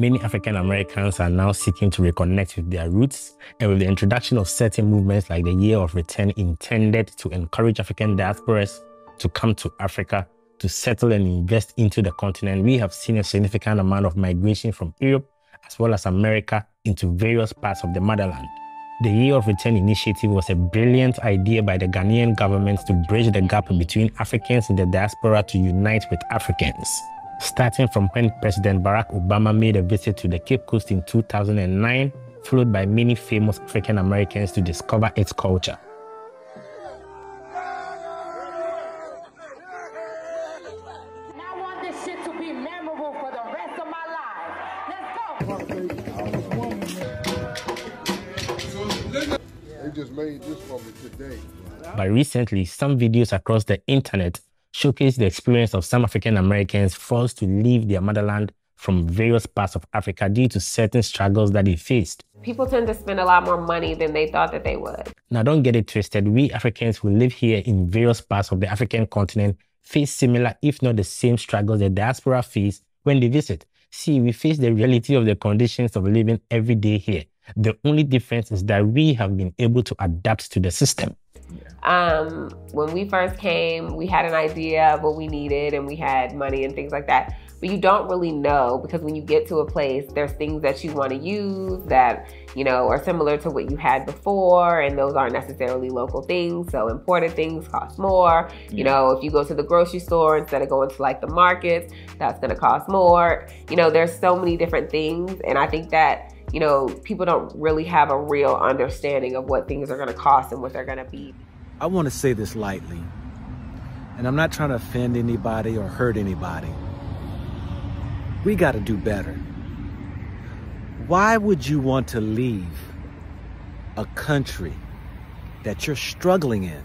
Many African Americans are now seeking to reconnect with their roots, and with the introduction of certain movements like the Year of Return intended to encourage African diasporas to come to Africa to settle and invest into the continent, we have seen a significant amount of migration from Europe as well as America into various parts of the motherland. The Year of Return initiative was a brilliant idea by the Ghanaian government to bridge the gap between Africans in the diaspora to unite with Africans. Starting from when President Barack Obama made a visit to the Cape Coast in 2009, followed by many famous African Americans to discover its culture. But recently, some videos across the internet showcase the experience of some African Americans forced to leave their motherland from various parts of Africa due to certain struggles that they faced. People tend to spend a lot more money than they thought that they would. Now, don't get it twisted. We Africans who live here in various parts of the African continent face similar, if not the same, struggles the diaspora face when they visit. See, we face the reality of the conditions of living every day here. The only difference is that we have been able to adapt to the system. When we first came, we had an idea of what we needed and we had money and things like that. But you don't really know, because when you get to a place, there's things that you want to use that, you know, are similar to what you had before, and those aren't necessarily local things. So imported things cost more. You know, if you go to the grocery store instead of going to like the markets, that's going to cost more. You know, there's so many different things. And I think that, you know, people don't really have a real understanding of what things are going to cost and what they're going to be. I want to say this lightly, and I'm not trying to offend anybody or hurt anybody. We got to do better. Why would you want to leave a country that you're struggling in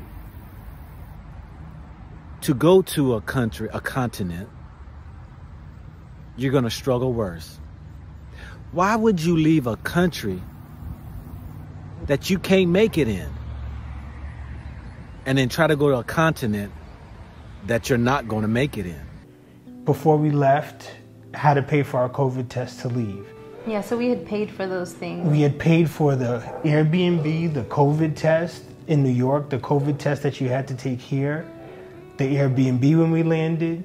to go to a country, a continent, you're going to struggle worse? Why would you leave a country that you can't make it in and then try to go to a continent that you're not going to make it in? Before we left, had to pay for our COVID test to leave. Yeah, so we had paid for those things. We had paid for the Airbnb, the COVID test in New York, the COVID test that you had to take here, the Airbnb when we landed.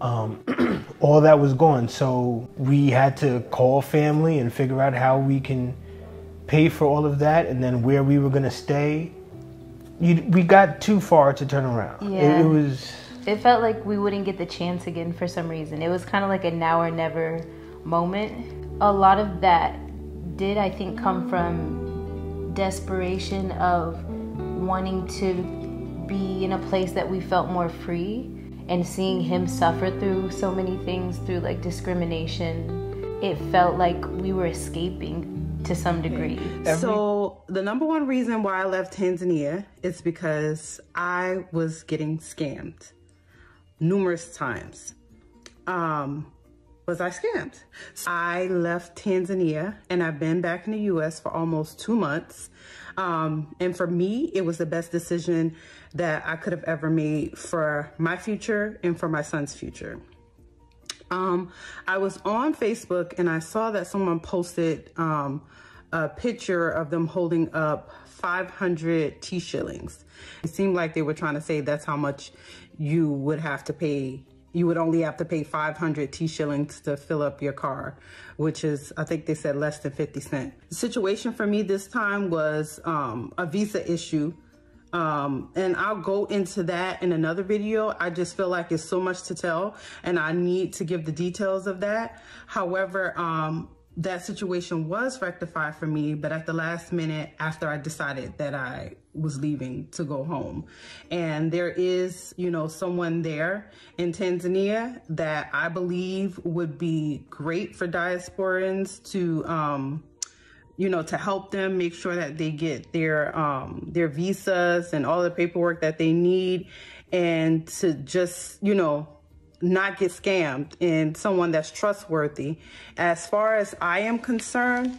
All that was gone, so we had to call family and figure out how we can pay for all of that, and then where we were going to stay. We got too far to turn around. Yeah. It felt like we wouldn't get the chance again for some reason. It was kind of like a now or never moment. A lot of that did, I think, come from desperation of wanting to be in a place that we felt more free. And seeing him suffer through so many things, through like discrimination, it felt like we were escaping to some degree. So the #1 reason why I left Tanzania is because I was getting scammed numerous times. Was I scammed? I left Tanzania and I've been back in the US for almost 2 months. And for me, it was the best decision that I could have ever made for my future and for my son's future. I was on Facebook and I saw that someone posted a picture of them holding up 500 T-shillings. It seemed like they were trying to say that's how much you would have to pay. You would only have to pay 500 T-shillings to fill up your car, which is, I think they said, less than 50 cents. The situation for me this time was a visa issue. And I'll go into that in another video. I just feel like it's so much to tell and I need to give the details of that. However, that situation was rectified for me, but at the last minute after I decided that I was leaving to go home. And there is, you know, someone there in Tanzania that I believe would be great for diasporans to, you know, to help them make sure that they get their visas and all the paperwork that they need, and to just, you know, not get scammed, and someone that's trustworthy. As far as I am concerned,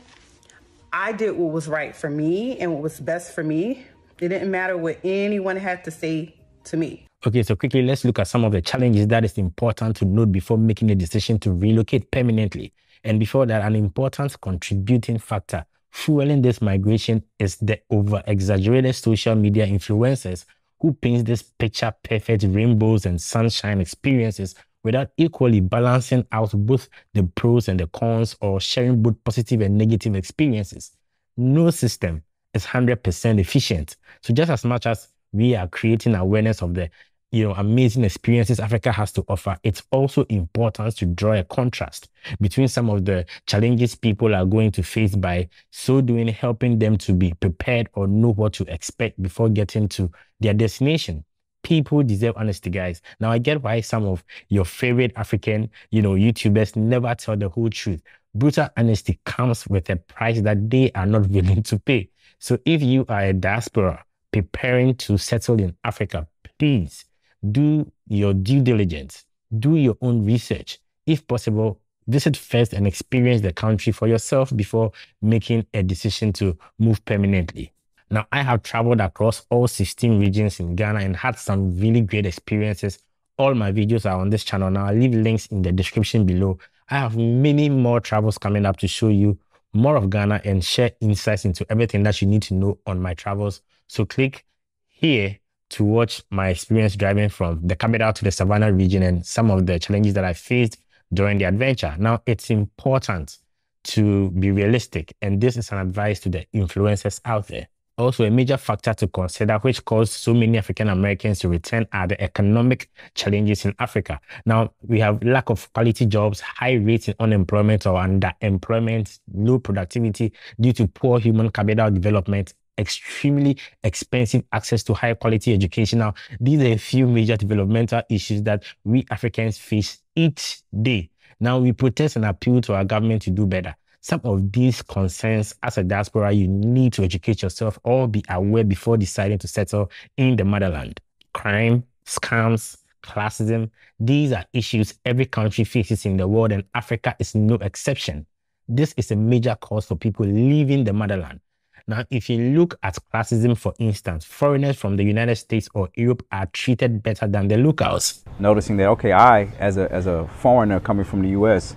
I did what was right for me and what was best for me. It didn't matter what anyone had to say to me. Okay, so quickly, let's look at some of the challenges that is important to note before making a decision to relocate permanently. And before that, an important contributing factor fueling this migration is the over-exaggerated social media influencers who paint this picture-perfect rainbows and sunshine experiences without equally balancing out both the pros and the cons, or sharing both positive and negative experiences. No system is 100% efficient. So just as much as we are creating awareness of the amazing experiences Africa has to offer, it's also important to draw a contrast between some of the challenges people are going to face, by so doing helping them to be prepared or know what to expect before getting to their destination. People deserve honesty, guys. Now, I get why some of your favorite African, YouTubers never tell the whole truth. Brutal honesty comes with a price that they are not willing to pay. So if you are a diaspora preparing to settle in Africa, please do your due diligence. Do your own research. If possible, visit first and experience the country for yourself before making a decision to move permanently. Now, I have traveled across all 16 regions in Ghana and had some really great experiences. All my videos are on this channel now. I'll leave links in the description below. I have many more travels coming up to show you more of Ghana and share insights into everything that you need to know on my travels. So click here to watch my experience driving from the capital to the Savannah region and some of the challenges that I faced during the adventure. Now, it's important to be realistic, and this is an advice to the influencers out there. Also, a major factor to consider, which caused so many African Americans to return, are the economic challenges in Africa. Now, we have lack of quality jobs, high rates in unemployment or underemployment, low productivity due to poor human capital development, extremely expensive access to high quality education. Now, these are a few major developmental issues that we Africans face each day. Now, we protest and appeal to our government to do better. Some of these concerns, as a diaspora, you need to educate yourself or be aware before deciding to settle in the motherland. Crime, scams, classism, these are issues every country faces in the world, and Africa is no exception. This is a major cause for people leaving the motherland. Now, if you look at classism, for instance, foreigners from the United States or Europe are treated better than the locals. Noticing that, okay, I, as a foreigner coming from the US,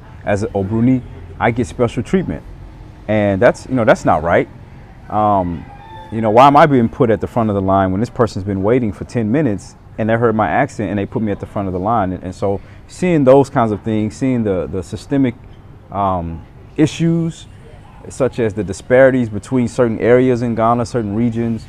or Brunei, I get special treatment, and that's, that's not right. Why am I being put at the front of the line when this person's been waiting for 10 minutes and they heard my accent and they put me at the front of the line? And so seeing those kinds of things, seeing the systemic issues, such as the disparities between certain areas in Ghana, certain regions.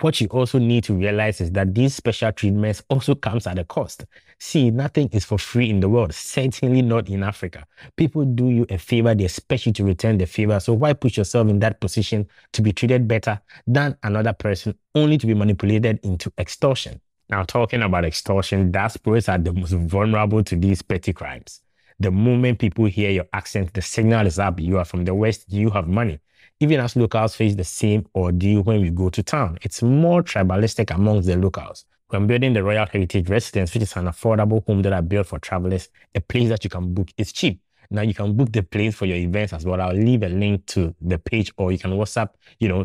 What you also need to realize is that these special treatments also comes at a cost. See, nothing is for free in the world, certainly not in Africa. People do you a favor, they expect you to return the favor. So why put yourself in that position to be treated better than another person, only to be manipulated into extortion? Now, talking about extortion, diasporas are the most vulnerable to these petty crimes. The moment people hear your accent, the signal is up. You are from the West, you have money. Even as locals face the same ordeal when we go to town. It's more tribalistic amongst the locals. When building the Royal Heritage Residence, which is an affordable home that I built for travelers, a place that you can book, it's cheap. Now, you can book the place for your events as well. I'll leave a link to the page, or you can WhatsApp,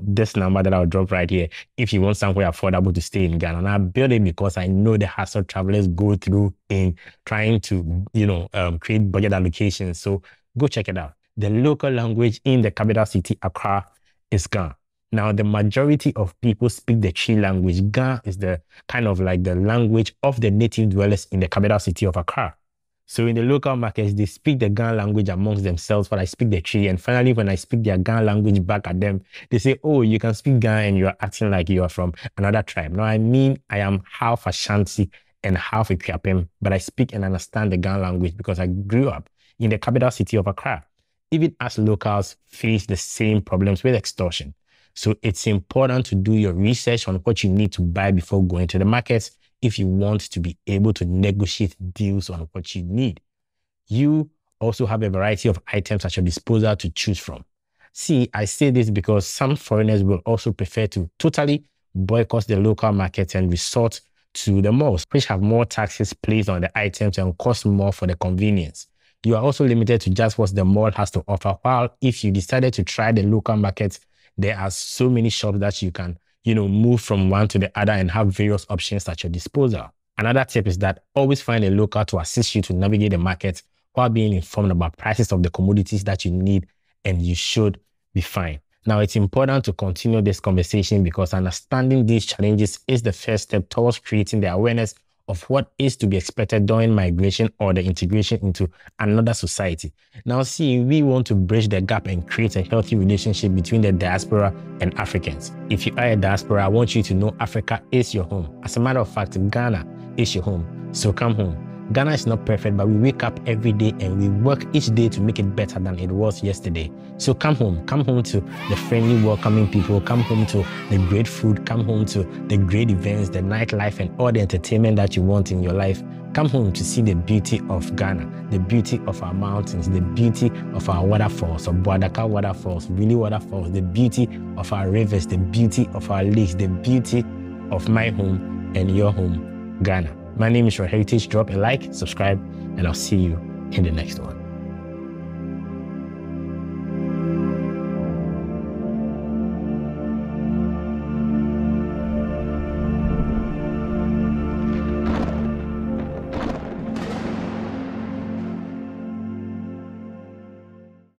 this number that I'll drop right here if you want somewhere affordable to stay in Ghana. And I built it because I know the hassle travelers go through in trying to, create budget allocations. So go check it out. The local language in the capital city, Accra, is Ga. Now, the majority of people speak the Twi language. Ga is the kind of like the language of the native dwellers in the capital city of Accra. So in the local markets, they speak the Ga language amongst themselves, but I speak the Twi. And finally, when I speak their Ga language back at them, they say, oh, you can speak Ga and you are acting like you are from another tribe. Now, I mean, I am half Ashanti and half Akuapem, but I speak and understand the Ga language because I grew up in the capital city of Accra. Even as locals face the same problems with extortion. So it's important to do your research on what you need to buy before going to the markets, if you want to be able to negotiate deals on what you need. You also have a variety of items at your disposal to choose from. See, I say this because some foreigners will also prefer to totally boycott the local markets and resort to the malls, which have more taxes placed on the items and cost more for the convenience. You are also limited to just what the mall has to offer, while if you decided to try the local markets, there are so many shops that you can move from one to the other and have various options at your disposal. Another tip is that always find a local to assist you to navigate the market while being informed about prices of the commodities that you need and you should be fine. Now, it's important to continue this conversation because understanding these challenges is the first step towards creating the awareness of what is to be expected during migration or the integration into another society. Now, see, we want to bridge the gap and create a healthy relationship between the diaspora and Africans. If you are a diaspora, I want you to know Africa is your home. As a matter of fact, Ghana is your home. So come home. Ghana is not perfect, but we wake up every day and we work each day to make it better than it was yesterday. So come home to the friendly, welcoming people, come home to the great food, come home to the great events, the nightlife, and all the entertainment that you want in your life. Come home to see the beauty of Ghana, the beauty of our mountains, the beauty of our waterfalls, of Bwadaka waterfalls, Wili waterfalls, the beauty of our rivers, the beauty of our lakes, the beauty of my home and your home, Ghana. My name is Roy Heritage. Drop a like, subscribe, and I'll see you in the next one.